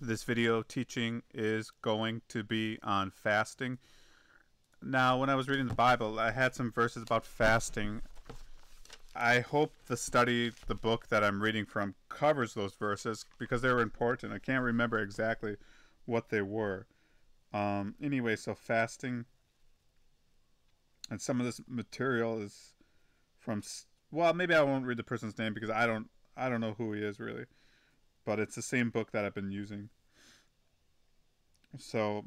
This video teaching is going to be on fasting. Now, when I was reading the Bible, I had some verses about fasting. I hope the study, the book that I'm reading from, covers those verses because they were important. I can't remember exactly what they were. Anyway, so fasting, and some of this material is from, well, maybe I won't read the person's name because I don't know who he is really. But it's the same book that I've been using. So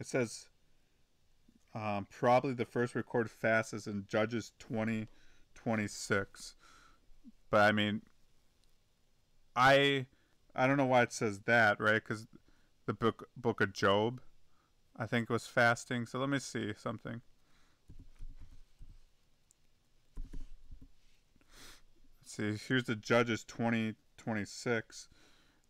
it says probably the first recorded fast is in Judges 20:26. But I mean, I don't know why it says that, right? Because the book of Job, I think, was fasting. So let me see something. Let's see, here's the Judges 20:26.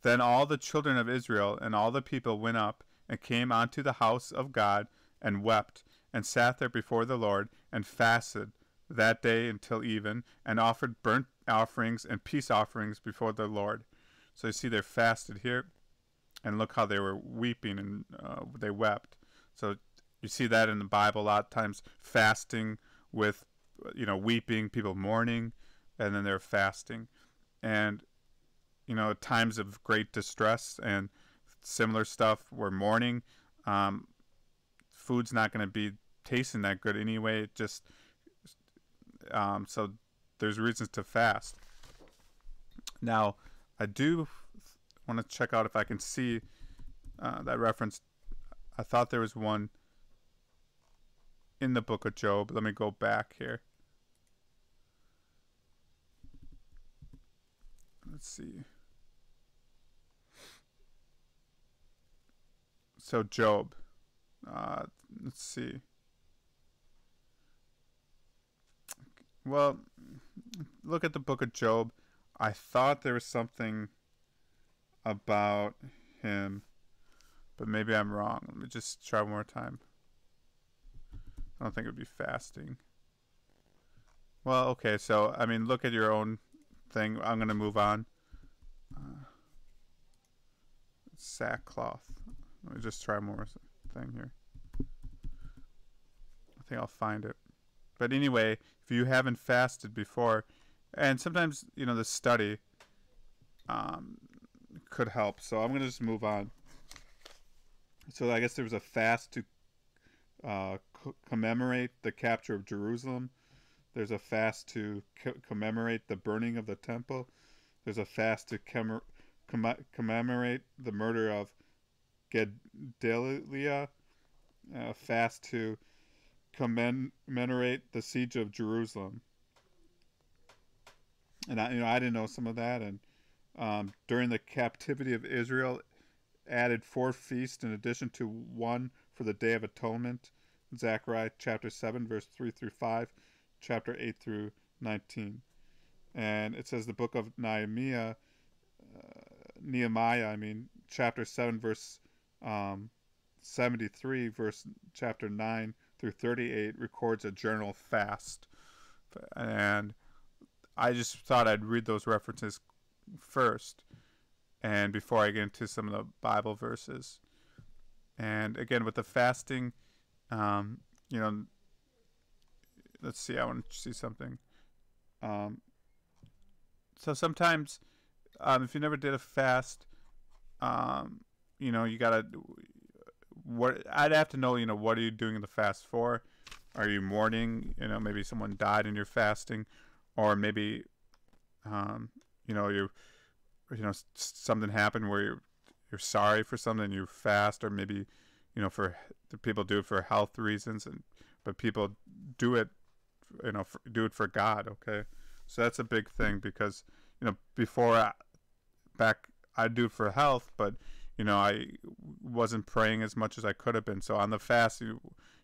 Then all the children of Israel and all the people went up and came unto the house of God and wept and sat there before the Lord and fasted that day until even and offered burnt offerings and peace offerings before the Lord. So you see they're fasted here, and look how they were weeping and they wept. So you see that in the Bible a lot of times, fasting with, you know, weeping, people mourning, and then they're fasting. And you know, times of great distress and similar stuff, we're mourning. Food's not going to be tasting that good anyway. It just so there's reasons to fast. Now, I do want to check out if I can see that reference. I thought there was one in the book of Job. Let me go back here. Let's see. So Job, let's see. Well, look at the book of Job. I thought there was something about him, but maybe I'm wrong. Let me just try one more time. I don't think it would be fasting. Well, okay, so, I mean, look at your own thing. I'm going to move on. Sackcloth. Let me just try more thing here. I think I'll find it. But anyway, if you haven't fasted before, and sometimes, you know, the study could help. So I'm going to just move on. So I guess there was a fast to commemorate the capture of Jerusalem. There's a fast to commemorate the burning of the temple. There's a fast to commemorate the murder of Gedaliah. A fast to commemorate the siege of Jerusalem. And I didn't know some of that. And during the captivity of Israel, added 4 feasts in addition to one for the Day of Atonement. Zechariah chapter 7, verse 3 through 5. Chapter 8 through 19. And it says the book of Nehemiah, I mean, chapter 7, verse 73, verse chapter 9 through 38 records a general fast. And I just thought I'd read those references first, and before I get into some of the Bible verses. And again, with the fasting, you know, let's see, I want to see something. So sometimes, if you never did a fast, you know, you gotta, I'd have to know, you know, what are you doing the fast for? Are you mourning? You know, maybe someone died and you're fasting, or maybe, you know, something happened where you're sorry for something, you fast, or maybe, you know, for people do it for health reasons, and but people do it. You know, do it for God, okay? So that's a big thing because, you know, before I do it for health, but, you know, I wasn't praying as much as I could have been. So on the fast, you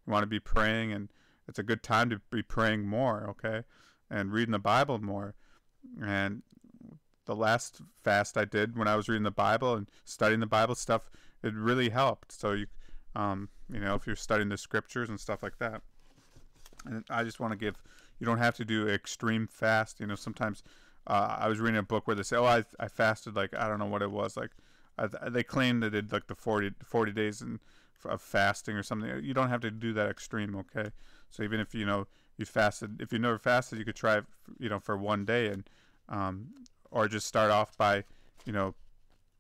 want to be praying, and it's a good time to be praying more, okay? And reading the Bible more. And the last fast I did when I was reading the Bible and studying the Bible stuff, it really helped. So, you know, if you're studying the scriptures and stuff like that. And I just want to give, you don't have to do extreme fast. You know, sometimes I was reading a book where they say, oh, I fasted, like, I don't know what it was. Like, They claimed they did like the 40 days of fasting or something. You don't have to do that extreme, okay? So even if, you know, you fasted, if you never fasted, you could try it, you know, for 1 day, and or just start off by, you know,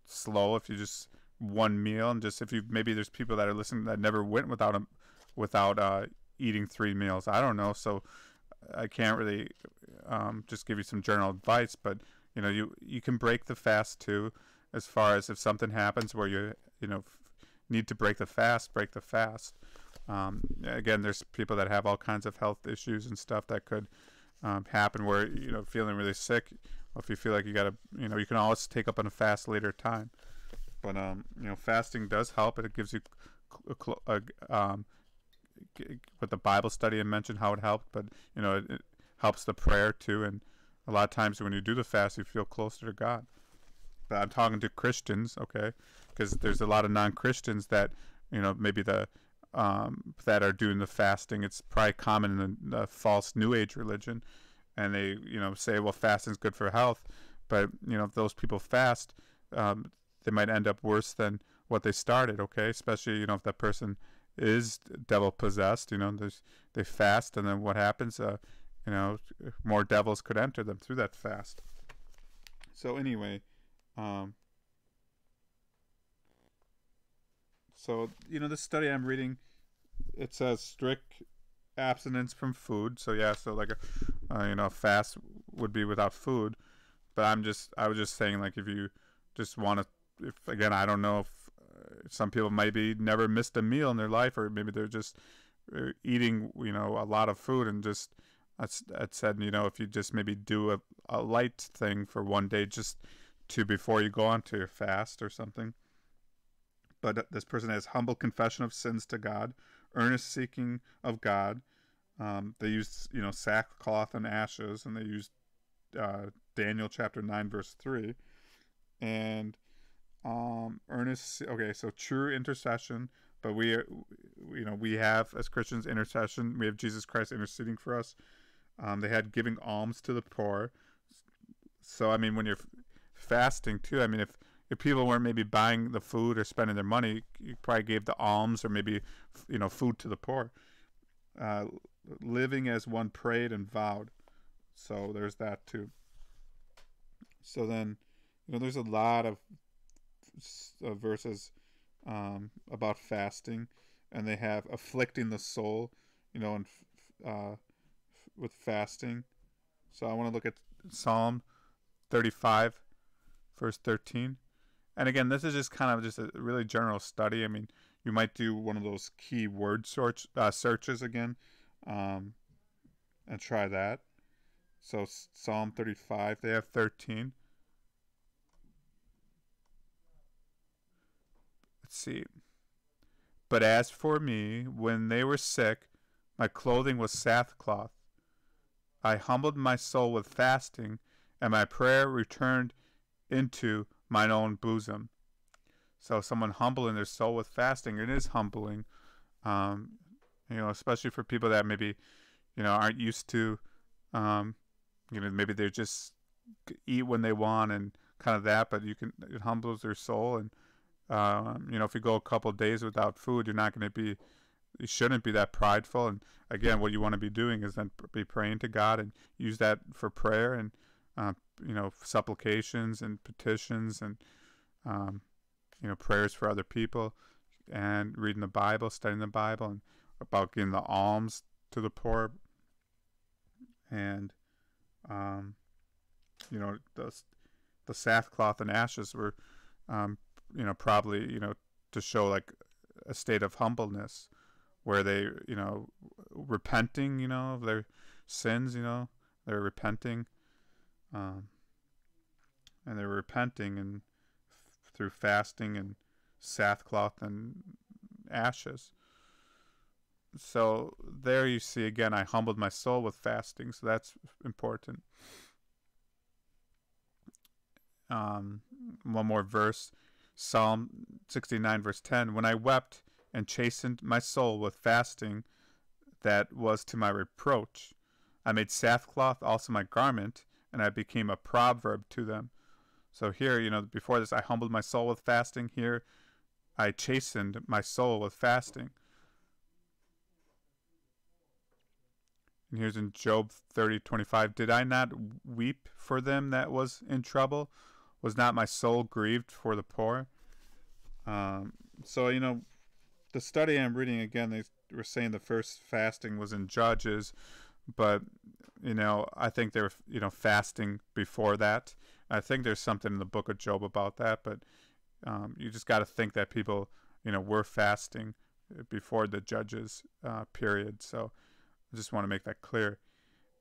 slow, if you just one meal, and just if you, maybe there's people that are listening that never went without eating 3 meals. I don't know, so I can't really just give you some general advice, but you know, you can break the fast too. As far as if something happens where you need to break the fast. Again, there's people that have all kinds of health issues and stuff that could happen where, you know, feeling really sick. Or if you feel like you gotta, you know, you can always take up on a fast later time. But you know, fasting does help. It gives you with the Bible study, I mentioned how it helped. But you know, it helps the prayer too. And a lot of times when you do the fast, you feel closer to God. But I'm talking to Christians, okay, because there's a lot of non-Christians that, you know, maybe the that are doing the fasting. It's probably common in the false New Age religion, and they, you know, say, well, fasting's good for health, but you know, if those people fast, they might end up worse than what they started, okay? Especially, you know, if that person is devil possessed, you know, they fast, and then what happens? You know, more devils could enter them through that fast. So anyway. So, you know, this study I'm reading, it says strict abstinence from food. So, yeah, so like, you know, fast would be without food. But I was just saying, like, if you just want to, if, again, I don't know if some people maybe never missed a meal in their life, or maybe they're just eating, you know, a lot of food, and just, I said, you know, if you just maybe do a light thing for 1 day, just to before you go on to your fast or something. But this person has humble confession of sins to God, earnest seeking of God. They used, you know, sackcloth and ashes, and they used Daniel chapter 9 verse 3, and earnest. Okay, so true intercession. But we, you know, we have as Christians intercession. We have Jesus Christ interceding for us. They had giving alms to the poor. So I mean, when you're fasting too, I mean, if people weren't maybe buying the food or spending their money, you probably gave the alms, or maybe, you know, food to the poor. Living as one prayed and vowed. So there's that too. So then, you know, there's a lot of verses about fasting, and they have afflicting the soul, you know, and with fasting. So I want to look at Psalm 35 verse 13, and again, this is just kind of just a really general study. I mean, you might do one of those key word searches again, and try that. So Psalm 35, they have 13. Let's see. But as for me, when they were sick, my clothing was sackcloth. I humbled my soul with fasting, and my prayer returned into mine own bosom. So someone humbling their soul with fasting, it is humbling, you know, especially for people that maybe, you know, aren't used to, you know, maybe they just eat when they want and kind of that, but you can, it humbles their soul. And, you know, if you go a couple of days without food, you're not going to be, you shouldn't be that prideful. And again, what you want to be doing is then be praying to God, and use that for prayer, and, you know, supplications and petitions, and you know, prayers for other people, and reading the Bible, studying the Bible, and about giving the alms to the poor, and you know, the sackcloth and ashes were you know, probably, you know, to show like a state of humbleness, where they, you know, repenting, you know, of their sins, you know, they're repenting. And they were repenting, and through fasting and sackcloth and ashes. So there you see again, I humbled my soul with fasting, so that's important. One more verse, Psalm 69 verse 10, when I wept and chastened my soul with fasting, that was to my reproach. I made sackcloth also my garment, and I became a proverb to them. So here, you know, before this, I humbled my soul with fasting. Here, I chastened my soul with fasting. And here's in Job 30:25. Did I not weep for them that was in trouble? Was not my soul grieved for the poor? So, you know, the study I'm reading, again, they were saying the first fasting was in Judges, but, you know, I think they were, you know, fasting before that. I think there's something in the book of Job about that, but you just got to think that people, you know, were fasting before the Judges period. So I just want to make that clear.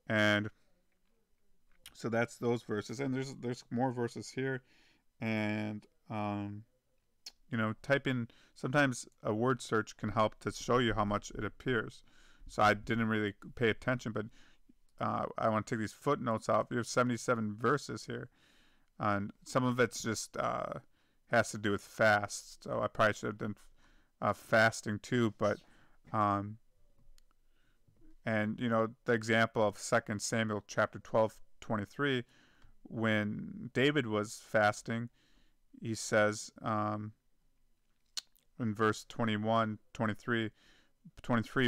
And so that's those verses, and there's more verses here. And you know, type in, sometimes a word search can help to show you how much it appears. So I didn't really pay attention, but I want to take these footnotes out. We have 77 verses here, and some of it's just has to do with fasts. So I probably should have done fasting too, but and you know, the example of 2 Samuel chapter 12:23, when David was fasting, he says in verse 23,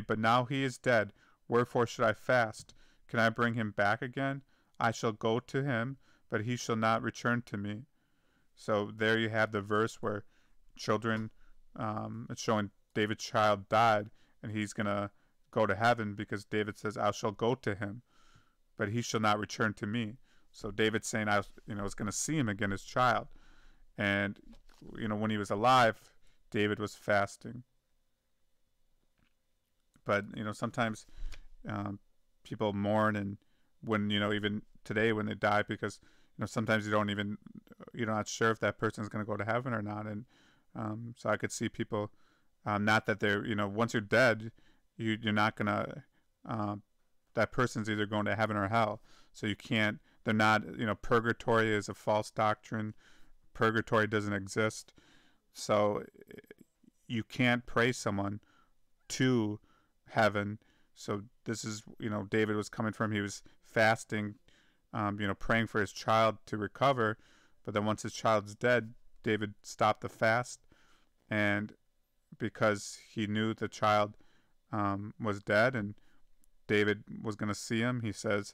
but now he is dead, wherefore should I fast? Can I bring him back again? I shall go to him, but he shall not return to me. So there you have the verse where children, it's showing David's child died, and he's going to go to heaven because David says, I shall go to him, but he shall not return to me. So David's saying, I was, you know, was going to see him again as child. And, you know, when he was alive, David was fasting. But, you know, sometimes people mourn, and when, you know, even today when they die, because, you know, sometimes you don't even, you're not sure if that person's going to go to heaven or not. And so I could see people, not that they're, you know, once you're dead, you're not going to, that person's either going to heaven or hell. So you can't, they're not, you know, purgatory is a false doctrine. Purgatory doesn't exist. So you can't pray someone to heaven. So this is, you know, David was coming from, he was fasting, you know, praying for his child to recover. But then once his child's dead, David stopped the fast. And because he knew the child was dead and David was going to see him, he says,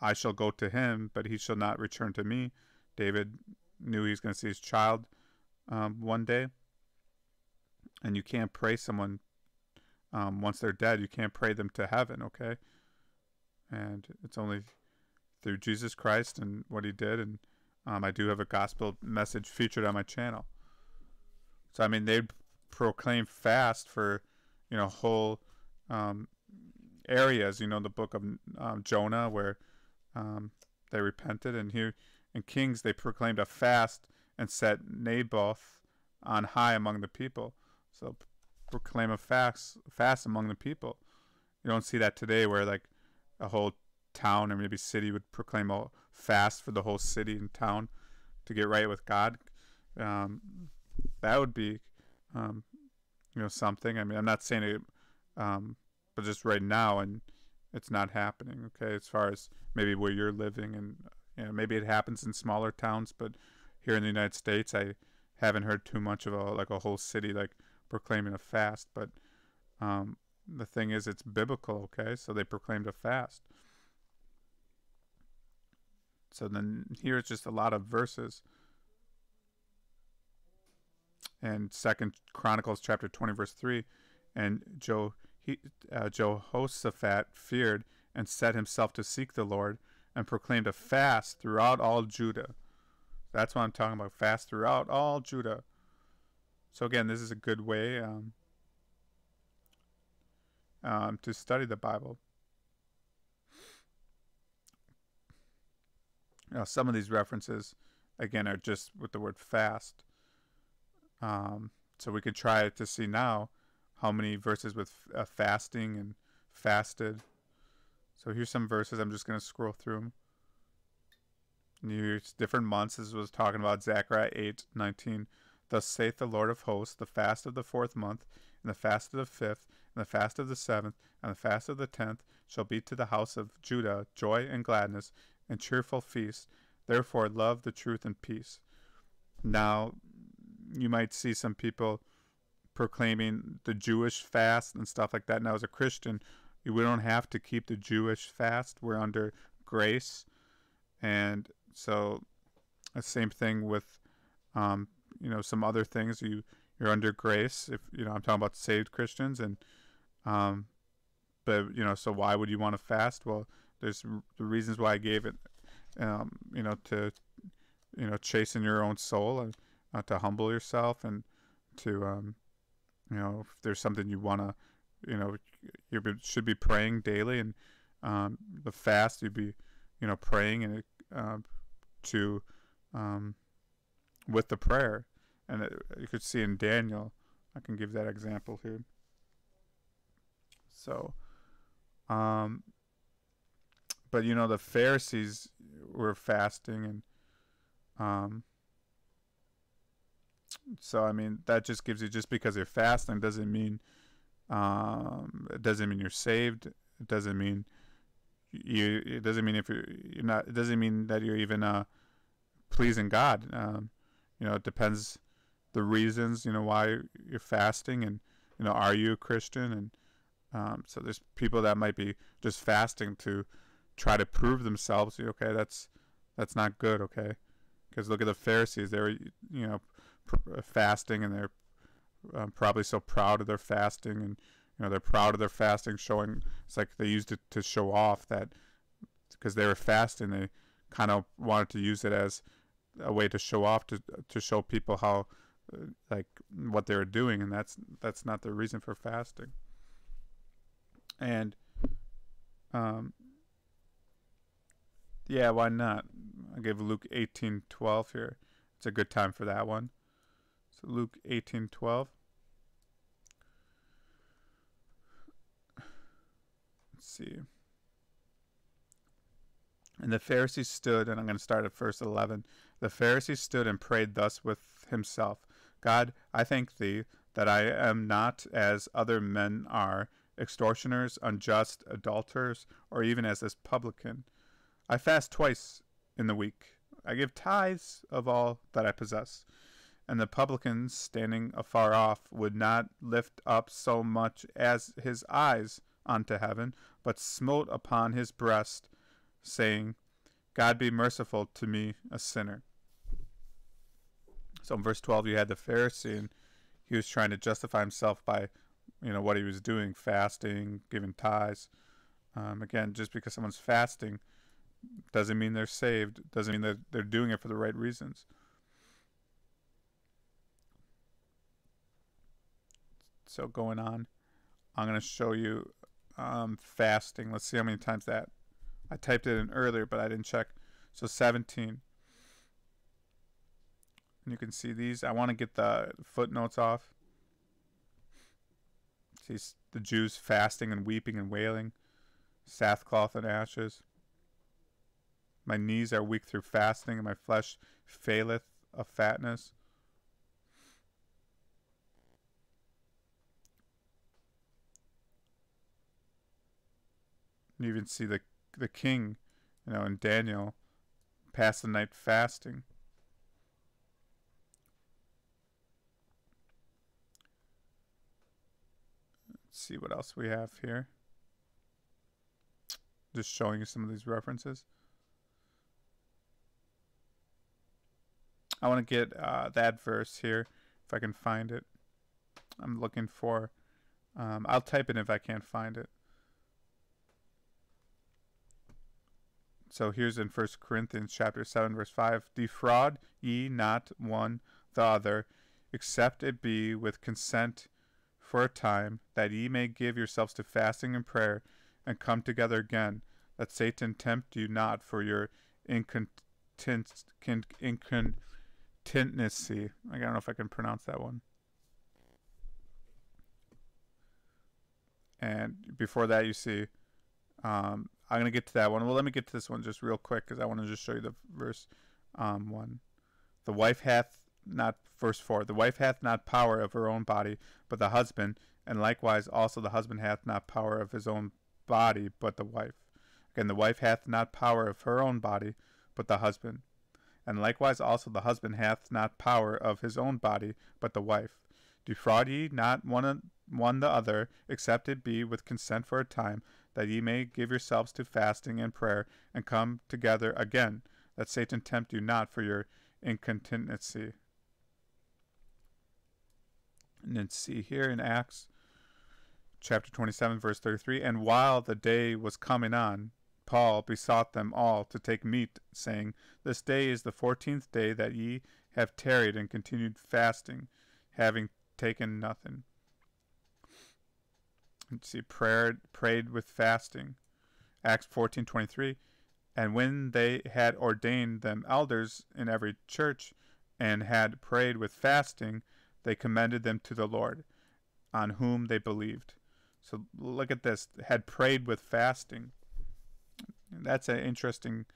I shall go to him, but he shall not return to me. David knew he was going to see his child one day. And you can't pray someone once they're dead. You can't pray them to heaven, okay? And it's only through Jesus Christ and what he did. And I do have a gospel message featured on my channel. So, I mean, they proclaim fast for, you know, whole areas. You know, the book of Jonah, where they repented. And here in Kings, they proclaimed a fast and set Naboth on high among the people. So proclaim a fast among the people. You don't see that today, where like a whole town or maybe city would proclaim a fast for the whole city and town to get right with God. That would be, you know, something. I mean, I'm not saying it, but just right now, and it's not happening. Okay, as far as maybe where you're living, and you know, maybe it happens in smaller towns, but here in the United States, I haven't heard too much of a whole city like proclaiming a fast. But the thing is, it's biblical, okay? So they proclaimed a fast. So then here it's just a lot of verses. And 2 Chronicles chapter 20, verse 3, and Jehoshaphat feared and set himself to seek the Lord and proclaimed a fast throughout all Judah. That's what I'm talking about, fast throughout all Judah. So again, this is a good way to study the Bible. Now, some of these references, again, are just with the word fast. So we could try to see now how many verses with fasting and fasted. So here's some verses. I'm just going to scroll through them. And here's different months. This was talking about Zechariah 8:19. Thus saith the Lord of hosts, the fast of the 4th month, and the fast of the 5th, and the fast of the 7th, and the fast of the 10th, shall be to the house of Judah joy and gladness, and cheerful feast, Therefore, love the truth and peace. Now, you might see some people proclaiming the Jewish fast and stuff like that. Now, as a Christian, we don't have to keep the Jewish fast. We're under grace. And so the same thing with, some other things. You're under grace. If I'm talking about saved Christians. And so why would you want to fast? Well, there's the reasons why I gave it, to chasten your own soul and to humble yourself, and to, if there's something you want to, you should be praying daily, and the fast you'd be, praying and with the prayer. And you could see in Daniel, I can give that example here. So, but the Pharisees were fasting, and so that just gives you, just because you're fasting doesn't mean it doesn't mean you're saved. It doesn't mean you. It doesn't mean if you're not. It doesn't mean that you're even pleasing God. It depends the reasons why you're fasting, and are you a Christian? And so there's people that might be just fasting to try to prove themselves. Okay, that's not good. Okay, because look at the Pharisees. They were fasting, and they're probably so proud of their fasting, and they're proud of their fasting, showing, it's like they used it to show off, that because they were fasting, they kind of wanted to use it as a way to show off, to show people how what they were doing, and that's not the reason for fasting. And yeah, why not? I gave Luke 18:12 here. It's a good time for that one. So Luke 18:12. Let's see. And the Pharisees stood, and I'm going to start at verse 11. The Pharisees stood and prayed thus with himself: God, I thank thee that I am not as other men are, extortioners, unjust, adulterers, or even as this publican. I fast twice in the week. I give tithes of all that I possess. And the publican, standing afar off, would not lift up so much as his eyes unto heaven, but smote upon his breast, saying, God be merciful to me, a sinner. So in verse 12, you had the Pharisee, and he was trying to justify himself by, what he was doing, fasting, giving tithes. Again, just because someone's fasting doesn't mean they're saved, doesn't mean that they're doing it for the right reasons. So going on, I'm going to show you fasting. Let's see how many times that. I typed it in earlier, but I didn't check. So 17. And you can see these. I want to get the footnotes off. See the Jews fasting and weeping and wailing, sackcloth and ashes. My knees are weak through fasting, and my flesh faileth of fatness. You even see the king, in Daniel, pass the night fasting. Let's see what else we have here. Just showing you some of these references. I want to get that verse here, if I can find it. I'm looking for, I'll type it if I can't find it. So here's in 1 Corinthians chapter 7, verse 5. Defraud ye not one the other, except it be with consent for a time, that ye may give yourselves to fasting and prayer, and come together again, that Satan tempt you not for your incontinency. I don't know if I can pronounce that one. And before that, you see... I'm going to get to that one. Well, let me get to this one just real quick, because I want to just show you the verse 1. The wife hath not, verse 4, the wife hath not power of her own body, but the husband, and likewise also the husband hath not power of his own body, but the wife. Again, the wife hath not power of her own body, but the husband. And likewise also the husband hath not power of his own body, but the wife. Defraud ye not one the other, except it be with consent for a time, that ye may give yourselves to fasting and prayer, and come together again, that Satan tempt you not for your incontinency. And then see here in Acts chapter 27, verse 33, And while the day was coming on, Paul besought them all to take meat, saying, This day is the 14th day that ye have tarried and continued fasting, having taken nothing. And see, prayed with fasting. Acts 14:23, And when they had ordained them elders in every church, and had prayed with fasting, they commended them to the Lord, on whom they believed. So look at this, had prayed with fasting. That's an interesting,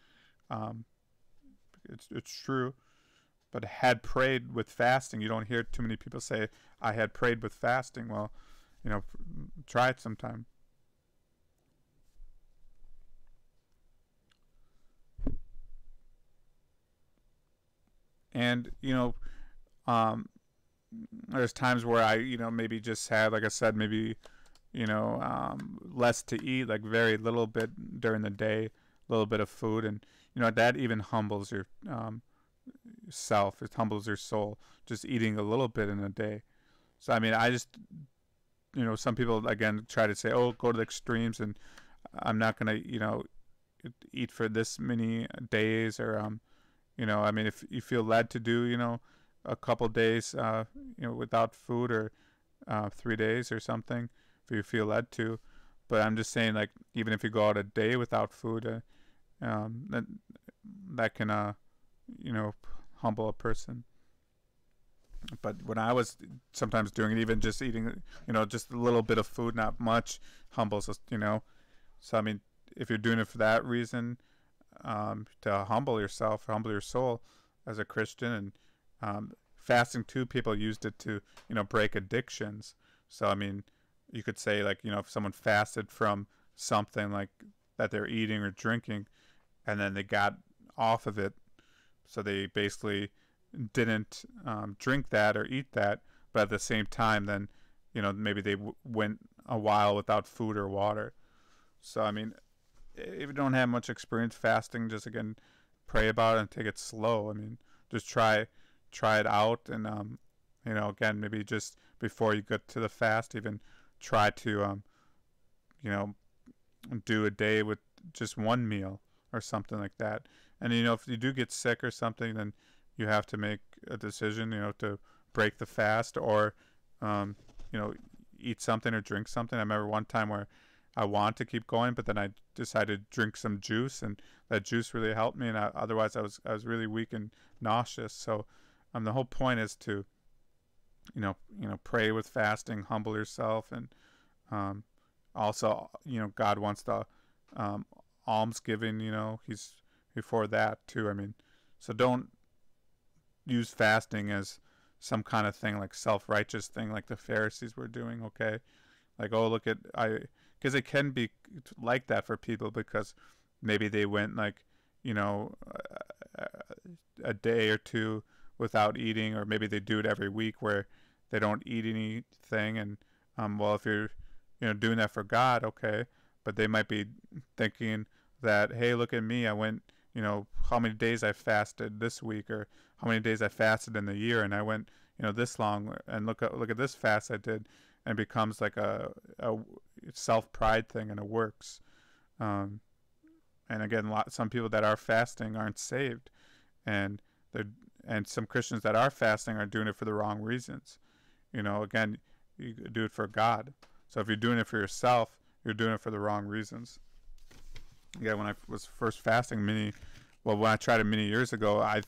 it's true, but had prayed with fasting. You don't hear too many people say, I had prayed with fasting. Well, you know, try it sometime. And, you know, there's times where I, you know, maybe just had, like I said, maybe, you know, less to eat, like very little bit during the day, a little bit of food. And, you know, that even humbles your self. It humbles your soul, just eating a little bit in a day. So, I mean, I just, you know, some people, again, try to say, oh, go to the extremes and I'm not going to, you know, eat for this many days or, you know, I mean, if you feel led to do, you know, a couple days, you know, without food or 3 days or something, if you feel led to. But I'm just saying, like, even if you go out a day without food, that can, you know, humble a person. But when I was sometimes doing it, even just eating, you know, just a little bit of food, not much, humbles us, you know. So, I mean, if you're doing it for that reason, to humble yourself, humble your soul as a Christian, and fasting too, people used it to, you know, break addictions. So, I mean, you could say, like, you know, if someone fasted from something like that they're eating or drinking, and then they got off of it, so they basically didn't drink that or eat that, but at the same time, then, you know, maybe they went a while without food or water. So, I mean, if you don't have much experience fasting, just, again, pray about it and take it slow. I mean, just try it out, and you know, again, maybe just before you get to the fast, even try to you know, do a day with just one meal or something like that. And, you know, if you do get sick or something, then you have to make a decision, you know, to break the fast or you know, eat something or drink something. I remember one time where I wanted to keep going, but then I decided to drink some juice, and that juice really helped me. And otherwise, I was really weak and nauseous. So, the whole point is to, you know, pray with fasting, humble yourself, and also, you know, God wants the almsgiving. You know, He's before that too. I mean, so don't use fasting as some kind of thing, like self-righteous thing, like the Pharisees were doing. Okay. Like, oh, look at, because it can be like that for people, because maybe they went, like, you know, a day or two without eating, or maybe they do it every week where they don't eat anything. And, well, if you're, you know, doing that for God, okay, but they might be thinking that, hey, look at me, I went, you know, how many days I fasted this week, or how many days I fasted in the year, and I went, you know, this long, and look at this fast I did. And it becomes like a self-pride thing, and it works. And again, some people that are fasting aren't saved, and some Christians that are fasting are doing it for the wrong reasons. You know, again, you do it for God. So if you're doing it for yourself, you're doing it for the wrong reasons. Yeah, when I was first fasting, when I tried it many years ago, I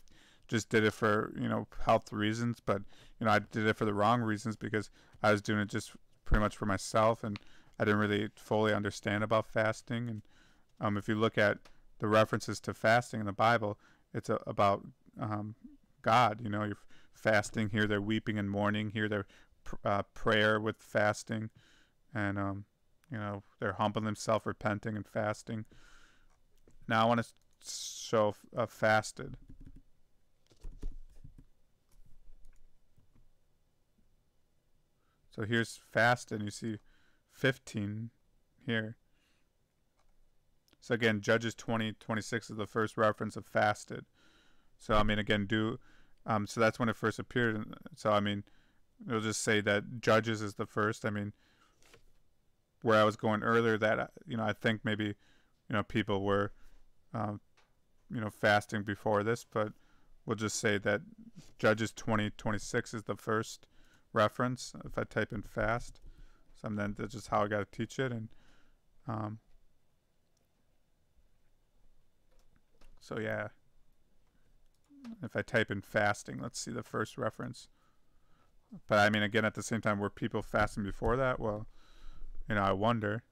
just did it for, you know, health reasons, but, you know, I did it for the wrong reasons, because I was doing it just pretty much for myself, and I didn't really fully understand about fasting. And if you look at the references to fasting in the Bible, it's about God. You know, you're fasting, here they're weeping and mourning, here they're prayer with fasting, and you know, they're humbling themselves, repenting and fasting. Now I want to show fasted. So here's fast, and you see 15 here. So again, Judges 20:26 is the first reference of fasted. So I mean, again, so that's when it first appeared. So I mean, it'll just say that Judges is the first. I mean, where I was going earlier, that I think maybe people were fasting before this, but we'll just say that Judges 20:26 is the first reference. If I type in fast, so then that's just how I got to teach it. And so yeah, if I type in fasting, let's see the first reference. But I mean, again, at the same time, were people fasting before that? Well, I wonder.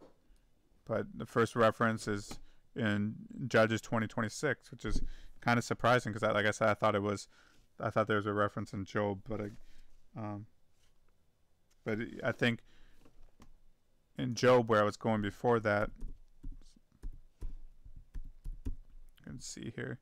But the first reference is in Judges 20:26, which is kind of surprising, because like I said, I thought there was a reference in Job, but I think in Job, where I was going before that, you can see here,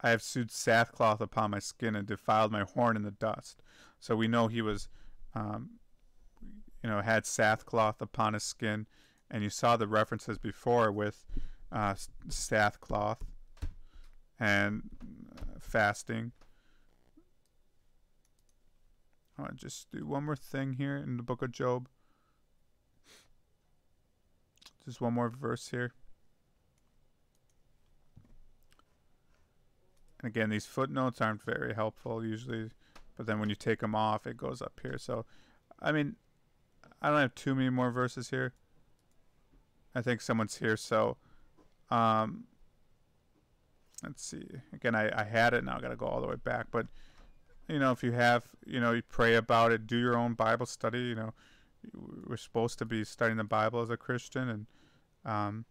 I have sewed sackcloth upon my skin and defiled my horn in the dust. So we know he was, had sackcloth upon his skin. And you saw the references before with sackcloth and fasting. I want to just do one more thing here in the book of Job. Just one more verse here. And again, these footnotes aren't very helpful usually, but then when you take them off, it goes up here. So, I mean, I don't have too many more verses here. I think someone's here, so let's see. Again, I had it, now I got to go all the way back. But, if you have, you pray about it, do your own Bible study. We're supposed to be studying the Bible as a Christian, and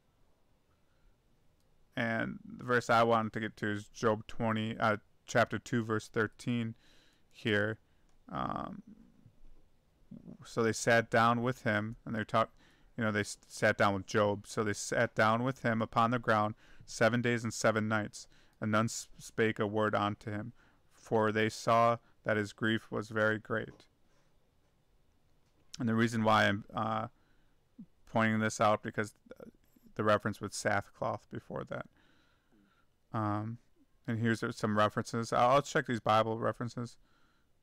the verse I wanted to get to is Job chapter 2, verse 13 here. So they sat down with him, and they sat down with Job. So they sat down with him upon the ground 7 days and 7 nights, and none spake a word unto him, for they saw that his grief was very great. And the reason why I'm pointing this out, because the reference with sackcloth before that. And here's some references. I'll check these Bible references.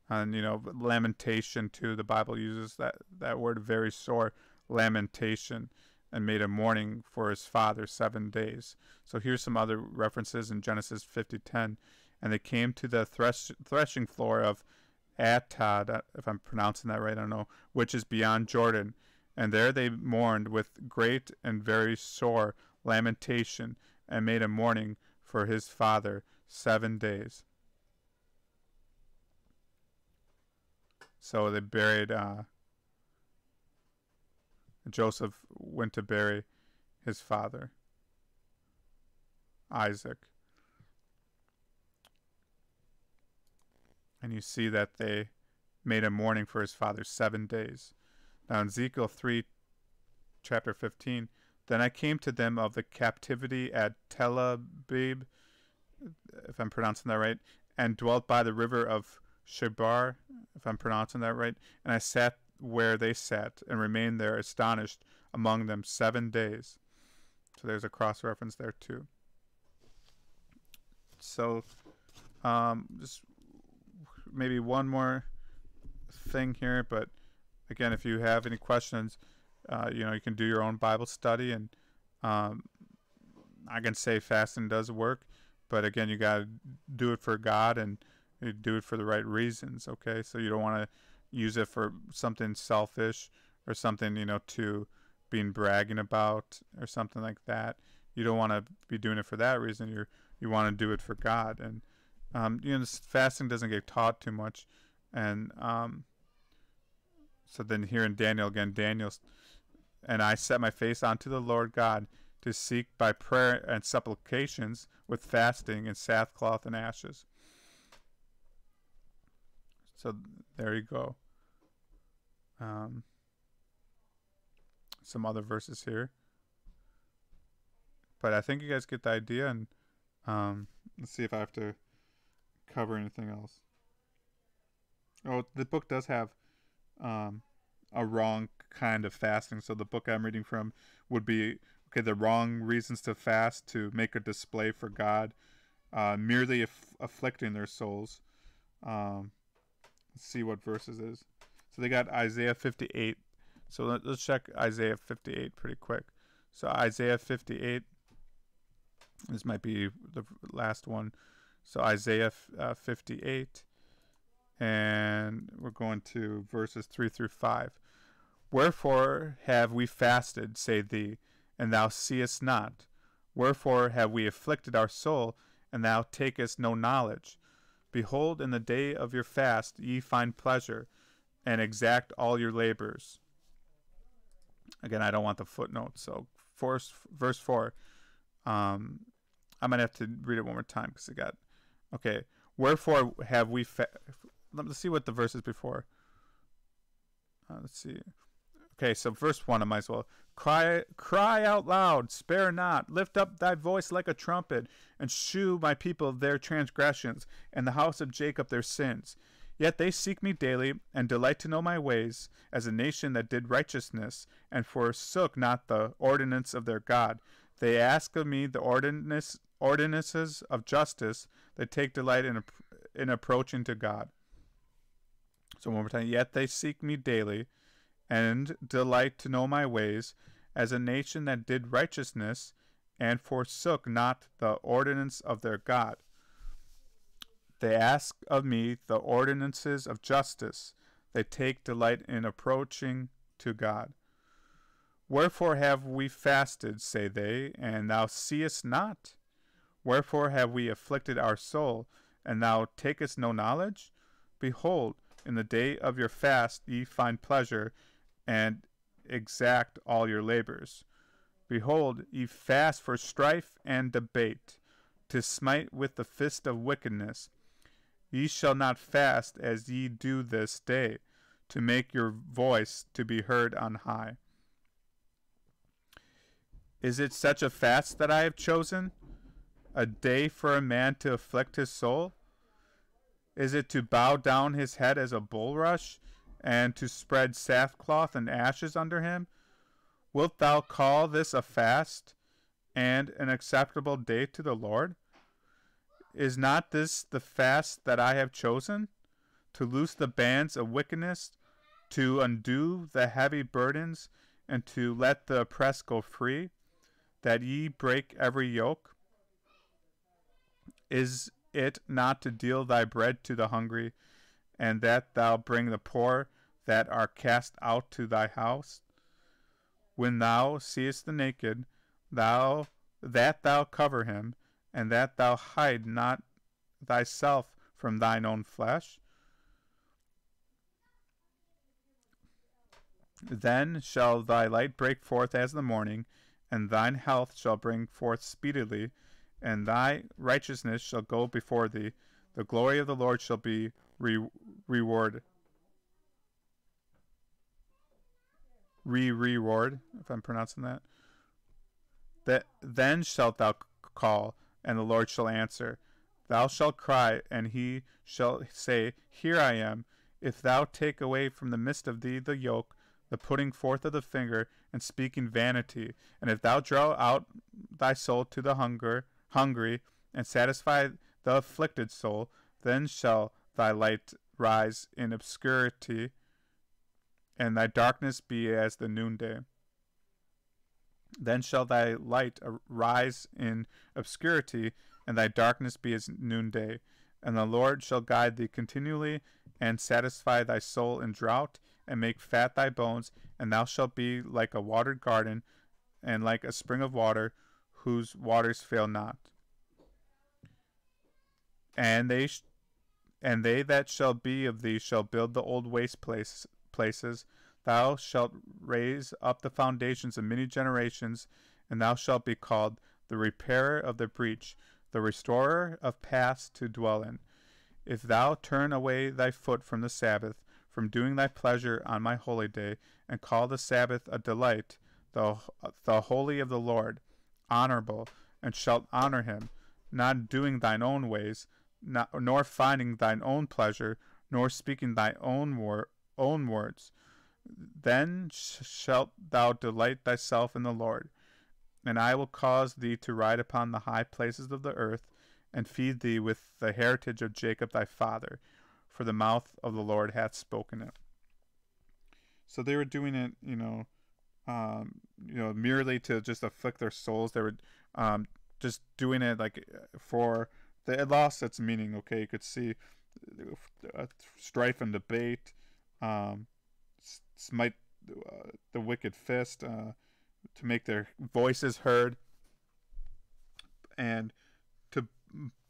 And lamentation too. The Bible uses that word very sore, lamentation, and made a mourning for his father 7 days. So here's some other references in Genesis 50:10. And they came to the threshing floor of Atad, if I'm pronouncing that right, I don't know, which is beyond Jordan. And there they mourned with great and very sore lamentation, and made a mourning for his father 7 days. So they buried, Joseph went to bury his father, Isaac. And you see that they made a mourning for his father 7 days. Now in Ezekiel 3, chapter 15, then I came to them of the captivity at Tel Abib, if I'm pronouncing that right, and dwelt by the river of Chebar, if I'm pronouncing that right, and I sat where they sat, and remained there astonished among them 7 days. So there's a cross-reference there too. So just maybe one more thing here, but again, if you have any questions, you can do your own Bible study, and I can say fasting does work, but again, you got to do it for God, and you do it for the right reasons, okay? So you don't want to use it for something selfish or something, to being bragging about or something like that. You don't want to be doing it for that reason. You want to do it for God, and fasting doesn't get taught too much, and so then here in Daniel again, and I set my face unto the Lord God to seek by prayer and supplications with fasting and sackcloth and ashes. So there you go. Some other verses here. But I think you guys get the idea, and let's see if I have to cover anything else. Oh, the book does have a wrong kind of fasting. So the book I'm reading from would be, okay, the wrong reasons to fast, to make a display for God, merely afflicting their souls. Let's see what verses it is. So they got Isaiah 58. So let's check Isaiah 58 pretty quick. So Isaiah 58, this might be the last one. So Isaiah 58, and we're going to verses 3 through 5. Wherefore have we fasted, say thee, and thou seest not? Wherefore have we afflicted our soul, and thou takest no knowledge? Behold, in the day of your fast ye find pleasure, and exact all your labors. Again, I don't want the footnote, so verse 4. I might have to read it one more time because it got... Okay, wherefore have we... Let's see what the verse is before. Let's see. Okay, so verse 1, I might as well. Cry out loud, spare not, lift up thy voice like a trumpet, and shew my people their transgressions, and the house of Jacob their sins. Yet they seek me daily, and delight to know my ways, as a nation that did righteousness, and forsook not the ordinance of their God. They ask of me the ordinances of justice, that take delight in approaching to God. So one more time. Yet they seek me daily, and delight to know my ways, as a nation that did righteousness, and forsook not the ordinance of their God. They ask of me the ordinances of justice. They take delight in approaching to God. Wherefore have we fasted, say they, and thou seest not? Wherefore have we afflicted our soul, and thou takest no knowledge? Behold, in the day of your fast ye find pleasure, and exact all your labors. Behold, ye fast for strife and debate, to smite with the fist of wickedness. Ye shall not fast as ye do this day, to make your voice to be heard on high. Is it such a fast that I have chosen? A day for a man to afflict his soul? Is it to bow down his head as a bulrush, and to spread sackcloth and ashes under him? Wilt thou call this a fast, and an acceptable day to the Lord? Is not this the fast that I have chosen? To loose the bands of wickedness, to undo the heavy burdens, and to let the oppressed go free, that ye break every yoke? Is it not to deal thy bread to the hungry, and that thou bring the poor that are cast out to thy house? When thou seest the naked, that thou cover him, and that thou hide not thyself from thine own flesh? Then shall thy light break forth as the morning, and thine health shall bring forth speedily, and thy righteousness shall go before thee. The glory of the Lord shall be reward, if I'm pronouncing that. Then shalt thou call, and the Lord shall answer. Thou shalt cry, and he shall say, Here I am. If thou take away from the midst of thee the yoke, the putting forth of the finger, and speaking vanity, and if thou draw out thy soul to the hungry, and satisfy the afflicted soul, then shall thy light rise in obscurity, and thy darkness be as the noonday. Then shall thy light rise in obscurity, and thy darkness be as noonday. And the Lord shall guide thee continually, and satisfy thy soul in drought, and make fat thy bones. And thou shalt be like a watered garden, and like a spring of water, whose waters fail not. And they that shall be of thee shall build the old waste places. Thou shalt raise up the foundations of many generations, and thou shalt be called the repairer of the breach, the restorer of paths to dwell in. If thou turn away thy foot from the Sabbath, from doing thy pleasure on my holy day, and call the Sabbath a delight, the holy of the Lord, honorable, and shalt honor him, not doing thine own ways, nor finding thine own pleasure, nor speak in thy own words. Then shalt thou delight thyself in the Lord, and I will cause thee to ride upon the high places of the earth, and feed thee with the heritage of Jacob thy father, for the mouth of the Lord hath spoken it. So they were doing it, merely to just afflict their souls. They were just doing it like for it lost its meaning. Okay, you could see strife and debate. Smite the wicked fist to make their voices heard, and to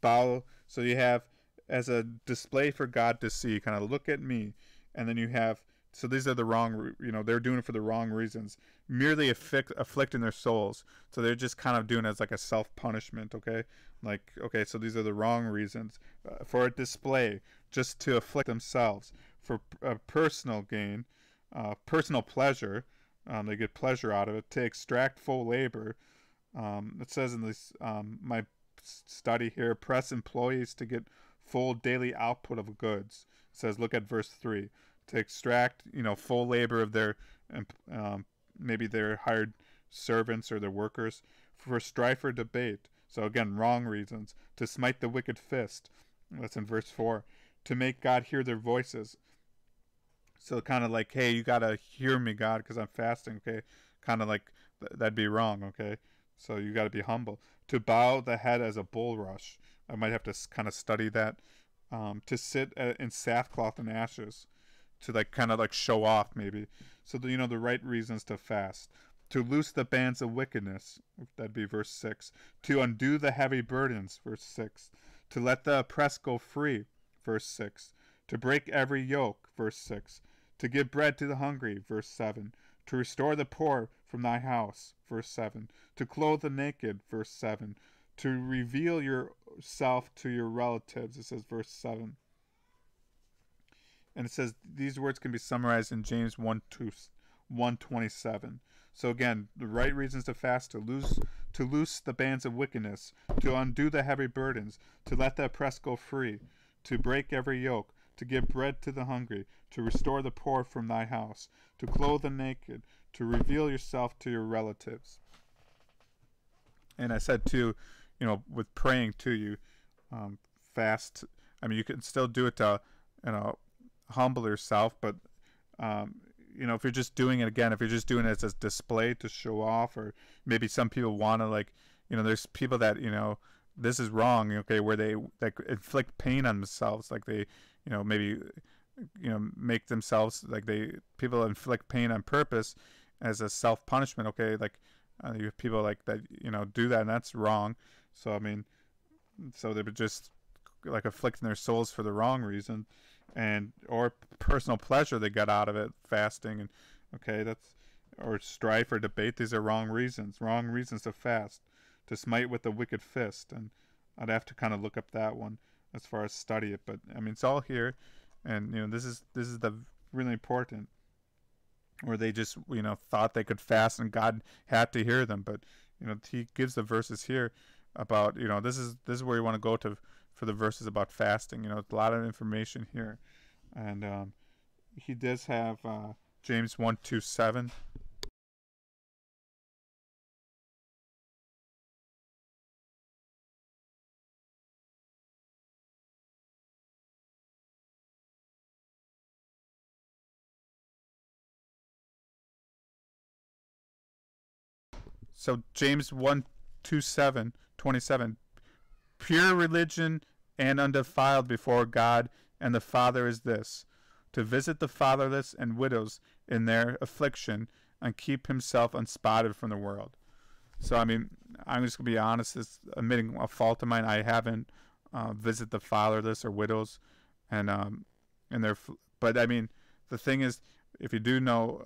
bow. So you have as a display for God to see, kind of look at me, and then you have. So these are the wrong, they're doing it for the wrong reasons, merely afflicting their souls. So they're just kind of doing it as like a self-punishment, okay? Like, okay, so these are the wrong reasons. For a display, just to afflict themselves, for personal gain, personal pleasure, they get pleasure out of it, to extract full labor. It says in this my study here, press employees to get full daily output of goods. It says, look at verse 3. To extract, full labor of their, maybe their hired servants or their workers, for strife or debate. So again, wrong reasons. To smite the wicked fist. That's in verse 4. To make God hear their voices. So kind of like, hey, you got to hear me, God, because I'm fasting, okay? Kind of like, that'd be wrong, okay? So you got to be humble. To bow the head as a bulrush. I might have to kind of study that. To sit in sackcloth and ashes. To like kind of like show off maybe. So the right reasons to fast. To loose the bands of wickedness. That'd be verse 6. To undo the heavy burdens. Verse 6. To let the oppressed go free. Verse 6. To break every yoke. Verse 6. To give bread to the hungry. Verse 7. To restore the poor from thy house. Verse 7. To clothe the naked. Verse 7. To reveal yourself to your relatives. It says verse 7. And it says these words can be summarized in James 1:27. So again, the right reasons to fast, to loose the bands of wickedness, to undo the heavy burdens, to let the oppressed go free, to break every yoke, to give bread to the hungry, to restore the poor from thy house, to clothe the naked, to reveal yourself to your relatives. And I said too, with praying to you, fast. I mean, you can still do it to, humble yourself, but if you're just doing it again, if you're just doing it as a display to show off, or maybe some people want to there's people that this is wrong, okay, where they like inflict pain on themselves, like they maybe make themselves like people inflict pain on purpose as a self punishment, okay, like you have people like that do that, and that's wrong. So I mean, so they would just like afflicting their souls for the wrong reason, and or personal pleasure they got out of it, fasting, and okay, that's, or strife or debate. These are wrong reasons to fast. To smite with the wicked fist, and I'd have to kind of look up that one as far as study it, but I mean it's all here, and this is the really important, where they just thought they could fast and God had to hear them, but he gives the verses here about this is where you want to go to for the verses about fasting. It's a lot of information here, and he does have James 1:27. So James 1:27, pure religion and undefiled before God and the Father is this, to visit the fatherless and widows in their affliction, and keep himself unspotted from the world. So I mean, I'm just gonna be honest, it's admitting a fault of mine. I haven't visited the fatherless or widows, and their. But I mean, the thing is, if you do know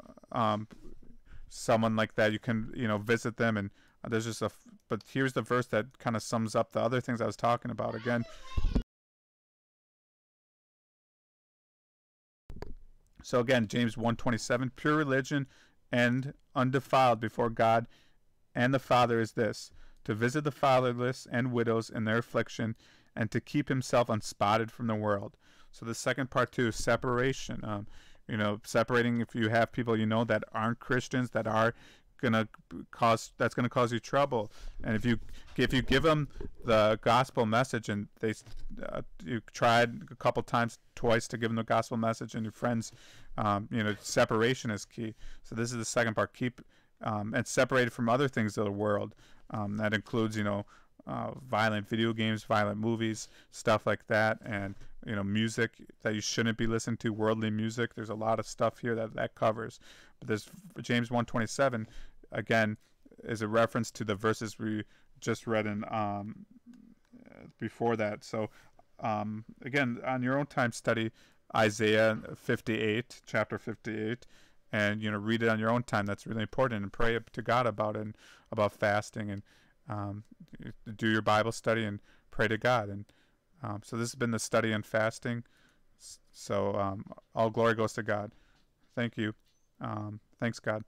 someone like that, you can visit them, and there's just a, but here's the verse that kind of sums up the other things I was talking about again. So again, James 1:27, pure religion and undefiled before God and the Father is this, to visit the fatherless and widows in their affliction, and to keep himself unspotted from the world. So the second part too is separation. You know, separating if you have people you know that aren't Christians, that are gonna cause you trouble, and if you give them the gospel message and they you tried a couple times, twice to give them the gospel message and your friends, you know, separation is key. So this is the second part: keep and separated from other things of the world. That includes, you know, violent video games, violent movies, stuff like that, and you know, music that you shouldn't be listening to, worldly music. There's a lot of stuff here that covers. But there's James 1:27. Again, is a reference to the verses we just read in before that. So again, on your own time, study Isaiah 58, chapter 58, and you know, read it on your own time. That's really important, and pray to God about it, and about fasting, and do your Bible study and pray to God. And so this has been the study on fasting. So all glory goes to God. Thank you. Thanks, God.